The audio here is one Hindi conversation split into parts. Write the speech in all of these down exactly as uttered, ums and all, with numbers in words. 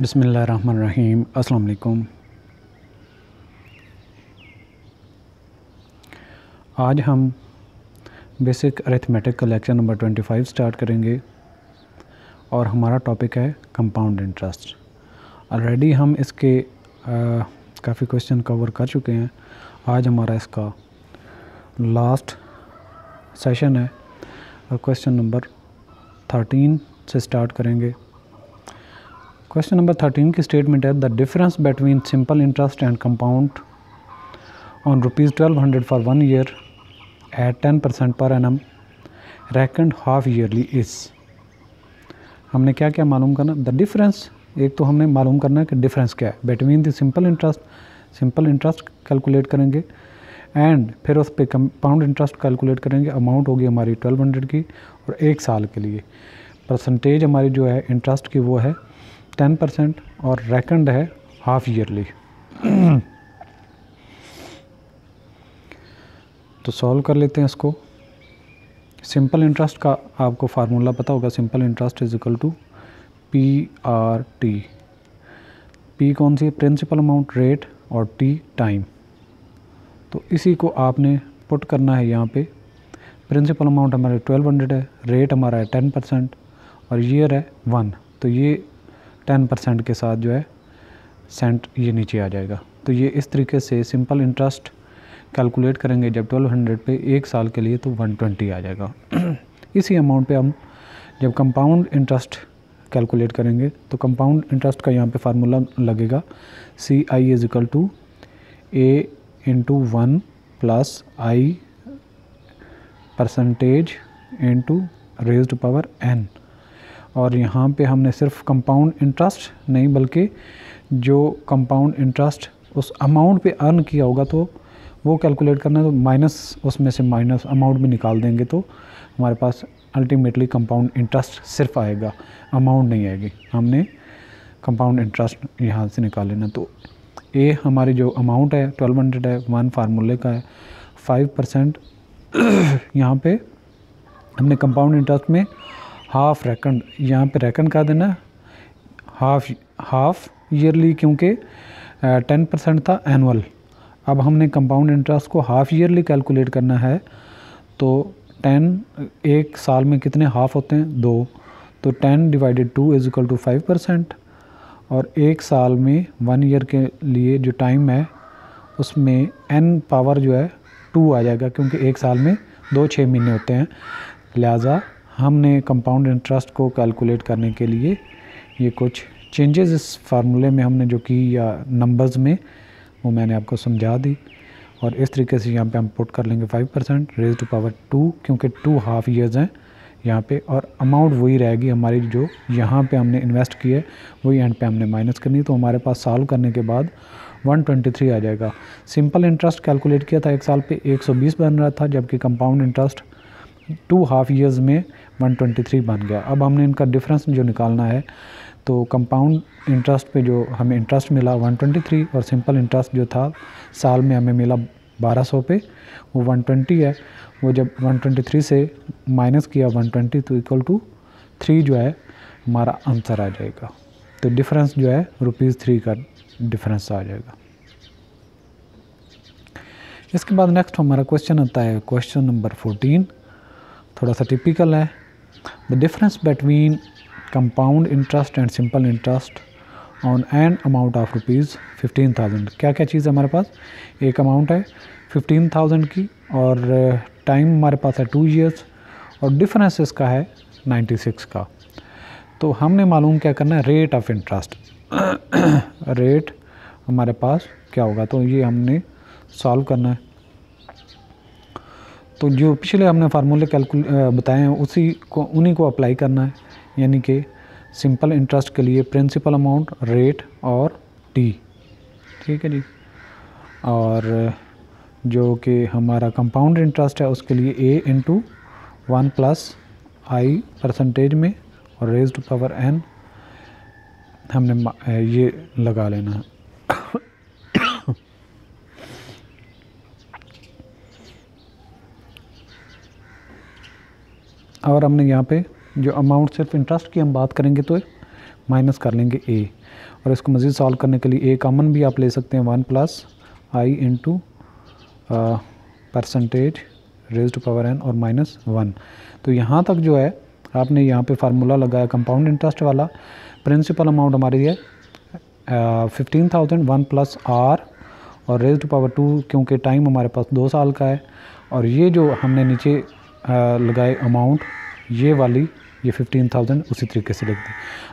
बिस्मिल्लाहिर्रहमानिर्रहीम। अस्सलाम वालेकुम। आज हम बेसिक अरिथमेटिक का lecture number twenty five start करेंगे और हमारा टॉपिक है कंपाउंड इंटरेस्ट। ऑलरेडी हम इसके काफ़ी क्वेश्चन कवर कर चुके हैं। आज हमारा इसका लास्ट सेशन है और क्वेश्चन नंबर थर्टीन से स्टार्ट करेंगे। क्वेश्चन नंबर थर्टीन की स्टेटमेंट है the difference between simple interest and compound on rupees twelve hundred for one year at ten percent per annum reckoned half yearly is. हमने क्या क्या मालूम करना? द डिफरेंस, एक तो हमने मालूम करना है कि डिफरेंस क्या है between the simple interest, simple interest calculate करेंगे एंड फिर उस पर कंपाउंड इंटरेस्ट कैलकुलेट करेंगे। अमाउंट होगी हमारी ट्वेल्व हंड्रेड की और एक साल के लिए। परसेंटेज हमारी जो है इंटरेस्ट की वो है टेन परसेंट और रेकन्ड है हाफ ईयरली। तो सॉल्व कर लेते हैं इसको। सिंपल इंटरेस्ट का आपको फार्मूला पता होगा, simple interest is equal to P R T. P कौन सी है? प्रिंसिपल अमाउंट रेट, और टी टाइम। तो इसी को आपने पुट करना है यहाँ पे। प्रिंसिपल अमाउंट हमारा ट्वेल्व हंड्रेड है, रेट हमारा है टेन परसेंट और ईयर है वन। तो ये टेन परसेंट के साथ जो है सेंट ये नीचे आ जाएगा। तो ये इस तरीके से सिंपल इंटरेस्ट कैलकुलेट करेंगे। जब ट्वेल्व हंड्रेड पे एक साल के लिए तो वन ट्वेंटी आ जाएगा। इसी अमाउंट पे हम जब कंपाउंड इंटरेस्ट कैलकुलेट करेंगे तो कंपाउंड इंटरेस्ट का यहाँ पे फार्मूला लगेगा C I is equal to A into one plus I percentage into raised power N. और यहाँ पे हमने सिर्फ कंपाउंड इंटरेस्ट नहीं बल्कि जो कंपाउंड इंटरेस्ट उस अमाउंट पे अर्न किया होगा तो वो कैलकुलेट करना है। तो माइनस, उसमें से माइनस अमाउंट भी निकाल देंगे तो हमारे पास अल्टीमेटली कंपाउंड इंटरेस्ट सिर्फ आएगा, अमाउंट नहीं आएगी। हमने कंपाउंड इंटरेस्ट यहाँ से निकाल लेना। तो ए हमारी जो अमाउंट है ट्वेल्व हंड्रेड है, वन फार्मूले का है, फाइव परसेंट यहाँ पे हमने कंपाउंड इंटरेस्ट में हाफ रेकन, यहाँ पे रेकन कर देना हाफ हाफ ईयरली क्योंकि टेन परसेंट था एनुअल। अब हमने कंपाउंड इंटरेस्ट को हाफ ईयरली कैलकुलेट करना है। तो टेन, एक साल में कितने हाफ होते हैं? दो। तो ten divided two is equal to five percent और एक साल में वन ईयर के लिए जो टाइम है उसमें एन पावर जो है टू आ जाएगा क्योंकि एक साल में दो छः महीने होते हैं। लिहाजा हमने कंपाउंड इंटरेस्ट को कैलकुलेट करने के लिए ये कुछ चेंजेस इस फार्मूले में हमने जो की या नंबर्स में वो मैंने आपको समझा दी। और इस तरीके से यहाँ पे हम पुट कर लेंगे five percent raise to power two क्योंकि टू हाफ ईयर्स हैं यहाँ पे और अमाउंट वही रहेगी हमारी जो यहाँ पे हमने इन्वेस्ट की है, वही एंड पे हमने माइनस करनी। तो हमारे पास सॉल्व करने के बाद वन ट्वेंटी थ्री आ जाएगा। सिंपल इंटरेस्ट कैलकुलेट किया था एक साल पे एक सौ बीस बन रहा था जबकि compound interest two half years में वन ट्वेंटी थ्री बन गया। अब हमने इनका डिफरेंस जो निकालना है तो कंपाउंड इंटरेस्ट पे जो हमें इंटरेस्ट मिला वन ट्वेंटी थ्री और सिंपल इंटरेस्ट जो था साल में हमें मिला बारह सौ पे, वो वन ट्वेंटी है। वो जब वन ट्वेंटी थ्री से माइनस किया वन ट्वेंटी तो इक्वल टू थ्री जो है हमारा आंसर आ जाएगा। तो डिफरेंस जो है रुपीज़ थ्री का डिफरेंस आ जाएगा। इसके बाद नेक्स्ट हमारा क्वेश्चन आता है क्वेश्चन नंबर फोर्टीन, थोड़ा सा टिपिकल है। The difference between compound interest and simple interest on an amount of rupees fifteen thousand. क्या क्या चीज़ है हमारे पास? एक अमाउंट है फिफ्टीन थाउजेंड की और टाइम हमारे पास है टू ईयर्स और डिफरेंस इसका है नाइन्टी सिक्स का। तो हमने मालूम क्या करना है? Rate of interest. रेट हमारे पास क्या होगा? तो ये हमने सॉल्व करना है। तो जो पिछले हमने फार्मूले कैलकुले बताए हैं उसी को उन्हीं को अप्लाई करना है, यानी कि सिंपल इंटरेस्ट के लिए प्रिंसिपल अमाउंट रेट और टी, ठीक है जी। और जो कि हमारा कंपाउंड इंटरेस्ट है उसके लिए A into one plus I percentage में और रेज टू पावर एन हमने ये लगा लेना है। और हमने यहाँ पे जो अमाउंट सिर्फ इंटरेस्ट की हम बात करेंगे तो माइनस कर लेंगे ए, और इसको मज़ीद सॉल्व करने के लिए ए कामन भी आप ले सकते हैं one plus I into percentage raise to power N और माइनस वन। तो यहाँ तक जो है आपने यहाँ पे फार्मूला लगाया कंपाउंड इंटरेस्ट वाला। प्रिंसिपल अमाउंट हमारी है fifteen thousand one plus R और रेज टू पावर टू, क्योंकि टाइम हमारे पास दो साल का है। और ये जो हमने नीचे आ, लगाए अमाउंट, ये वाली ये फिफ्टीन थाउजेंड उसी तरीके से लिख दी।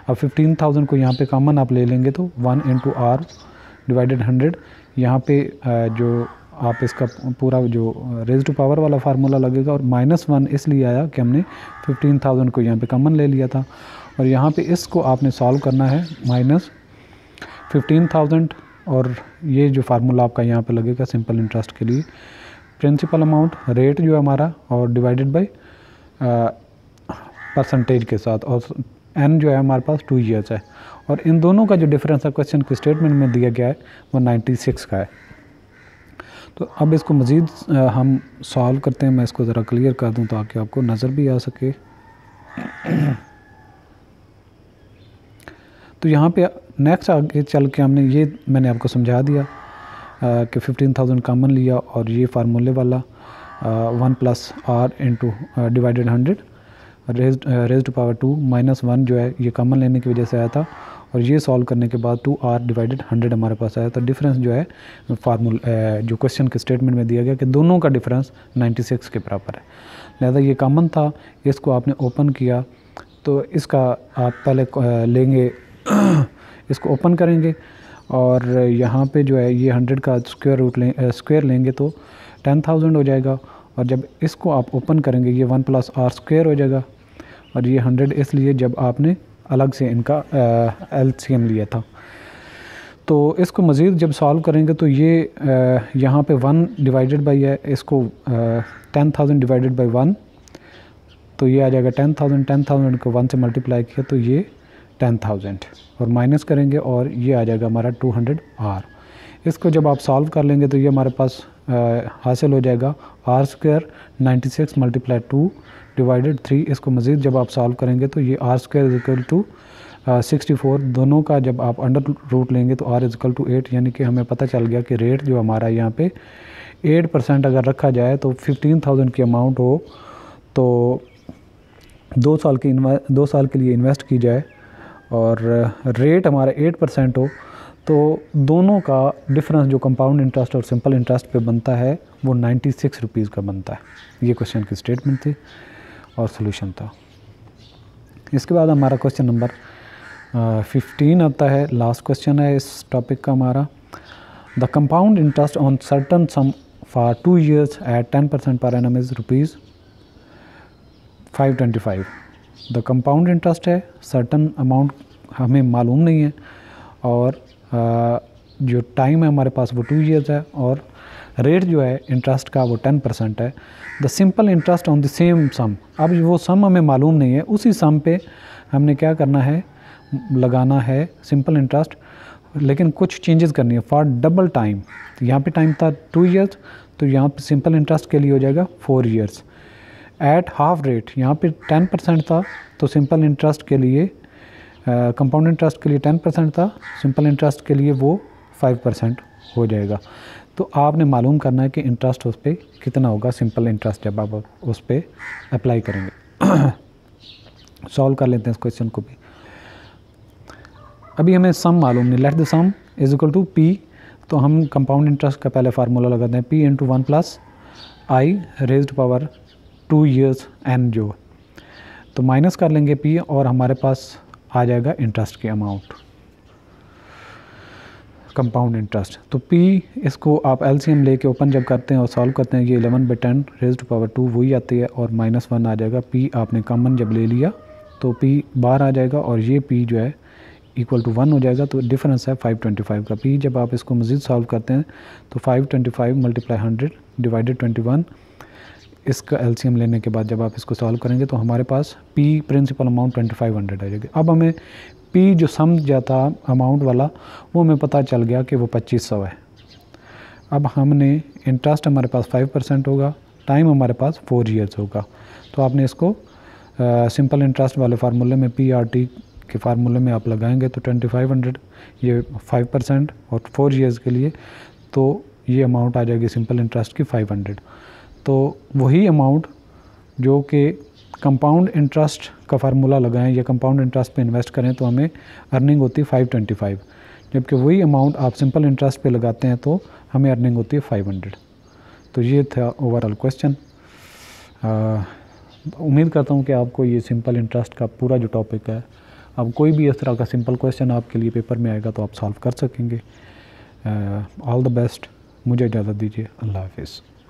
अब फिफ्टीन थाउजेंड को यहाँ पे कामन आप ले लेंगे तो one into R divided hundred, यहाँ पे आ, जो आप इसका पूरा जो रेज टू पावर वाला फार्मूला लगेगा। और माइनस वन इसलिए आया कि हमने फिफ्टीन थाउजेंड को यहाँ पे कॉमन ले लिया था। और यहाँ पे इसको आपने सॉल्व करना है माइनस फिफ्टीन थाउजेंड और ये जो फार्मूला आपका यहाँ पे लगेगा सिंपल इंटरेस्ट के लिए प्रिंसिपल अमाउंट रेट जो है हमारा और डिवाइडेड बाई परसेंटेज के साथ, और एन जो है हमारे पास टू ईयर्स है। और इन दोनों का जो डिफरेंस है क्वेश्चन के स्टेटमेंट में दिया गया है वो नाइन्टी सिक्स का है। तो अब इसको मज़ीद हम सॉल्व करते हैं। मैं इसको ज़रा क्लियर कर दूं ताकि आपको नज़र भी आ सके। तो यहाँ पे नेक्स्ट आगे चल के हमने ये मैंने आपको समझा दिया आ, कि फिफ्टीन थाउजेंड कामन लिया और ये फार्मूले वाला one plus R into divided hundred raise raise to power two minus one जो है ये कामन लेने की वजह से आया था। और ये सॉल्व करने के बाद टू आर डिवाइडेड हंड्रेड हमारे पास आया। तो डिफरेंस जो है फार्मूला जो क्वेश्चन के स्टेटमेंट में दिया गया कि दोनों का डिफरेंस नाइन्टी सिक्स के बराबर है, लिहाजा ये कॉमन था। इसको आपने ओपन किया तो इसका आप पहले लेंगे, इसको ओपन करेंगे और यहाँ पे जो है ये हंड्रेड का स्क्वायर रूट लें स्क्वायर लेंगे तो टेन थाउजेंड हो जाएगा। और जब इसको आप ओपन करेंगे ये वन प्लस आर स्क्वायर हो जाएगा। और ये हंड्रेड इसलिए जब आपने अलग से इनका एलसीएम लिया था। तो इसको मज़ीद जब सॉल्व करेंगे तो ये यहाँ पे वन डिवाइडेड बाई है, इसको ten thousand divided by one तो ये आ जाएगा टेन थाउजेंड। टेन थाउजेंड को वन से मल्टीप्लाई किया तो ये टेन थाउजेंड और माइनस करेंगे और ये आ जाएगा हमारा टू हंड्रेड आर। इसको जब आप सॉल्व कर लेंगे तो ये हमारे पास आ, हासिल हो जाएगा R square ninety six multiply two divided three. इसको मज़ीद जब आप सॉल्व करेंगे तो ये R square is equal to sixty four, दोनों का जब आप अंडर रूट लेंगे तो R is equal to eight. यानी कि हमें पता चल गया कि रेट जो हमारा यहाँ पे एट परसेंट अगर रखा जाए तो फिफ्टीन थाउजेंड की अमाउंट हो तो दो साल की दो साल के लिए इन्वेस्ट की जाए और रेट हमारा एट परसेंट हो तो दोनों का डिफरेंस जो कंपाउंड इंटरेस्ट और सिंपल इंटरेस्ट पे बनता है वो नाइन्टी सिक्स रुपीज़ का बनता है। ये क्वेश्चन की स्टेटमेंट थी और सोल्यूशन था। इसके बाद हमारा क्वेश्चन नंबर फिफ्टीन आता है, लास्ट क्वेश्चन है इस टॉपिक का हमारा। The compound interest on certain sum for two years at ten percent per annum is rupees five twenty five. The compound interest है, सर्टन अमाउंट हमें मालूम नहीं है और आ, जो टाइम है हमारे पास वो टू इयर्स है और रेट जो है इंटरेस्ट का वो टेन परसेंट है। The simple interest on the same sum, अब वो सम हमें मालूम नहीं है, उसी सम पे हमने क्या करना है लगाना है सिंपल इंटरेस्ट, लेकिन कुछ चेंजेस करनी है। फॉर डबल टाइम, यहाँ पे टाइम था टू इयर्स तो यहाँ पे सिंपल इंटरेस्ट के लिए हो जाएगा four years. At half rate, यहाँ पे टेन परसेंट था तो सिंपल इंटरेस्ट के लिए कंपाउंड uh, इंटरेस्ट के लिए टेन परसेंट था, सिंपल इंटरेस्ट के लिए वो फाइव परसेंट हो जाएगा। तो आपने मालूम करना है कि इंटरेस्ट उस पर कितना होगा सिंपल इंटरेस्ट जब आप उस पर अप्लाई करेंगे। सॉल्व कर लेते हैं इस क्वेश्चन को भी। अभी हमें सम मालूम नहीं, let the sum is equal to P, तो हम कंपाउंड इंटरेस्ट का पहले फार्मूला लगाते हैं P into one plus I raise to power two years N जो, तो माइनस कर लेंगे पी और हमारे पास आ जाएगा इंटरेस्ट की अमाउंट कंपाउंड इंटरेस्ट। तो P इसको आप एलसीएम लेके ओपन जब करते हैं और सॉल्व करते हैं ये eleven by ten raise to power two वही आती है और माइनस वन आ जाएगा। P आपने कॉमन जब ले लिया तो P बाहर आ जाएगा और ये P जो है इक्वल टू वन हो जाएगा। तो डिफरेंस है फाइव ट्वेंटी फाइव का। P जब आप इसको मज़ीद सॉल्व करते हैं तो five twenty five multiply hundred divided twenty one, इसका एलसीएम लेने के बाद जब आप इसको सॉल्व करेंगे तो हमारे पास P principal amount twenty five hundred आ जाएगी। अब हमें पी जो सम जाता अमाउंट वाला वो हमें पता चल गया कि वो पच्चीस सौ है। अब हमने इंटरेस्ट हमारे पास फाइव परसेंट होगा, टाइम हमारे पास फोर इयर्स होगा। तो आपने इसको सिंपल इंटरेस्ट वाले फार्मूले में पी आर टी के फार्मूले में आप लगाएंगे तो पच्चीस सौ ये फाइव परसेंट और फोर ईयर्स के लिए, तो ये अमाउंट आ जाएगी सिंपल इंटरेस्ट की पाँच सौ। तो वही अमाउंट जो कि कंपाउंड इंटरेस्ट का फार्मूला लगाएं या कंपाउंड इंटरेस्ट पे इन्वेस्ट करें तो हमें अर्निंग होती है पाँच सौ पच्चीस, जबकि वही अमाउंट आप सिंपल इंटरेस्ट पे लगाते हैं तो हमें अर्निंग होती है पाँच सौ। तो ये था ओवरऑल क्वेश्चन। उम्मीद करता हूँ कि आपको ये सिंपल इंटरेस्ट का पूरा जो टॉपिक है, अब कोई भी इस तरह का सिंपल क्वेश्चन आपके लिए पेपर में आएगा तो आप सॉल्व कर सकेंगे। All the best. मुझे इजाज़त दीजिए, अल्लाह हाफिज़।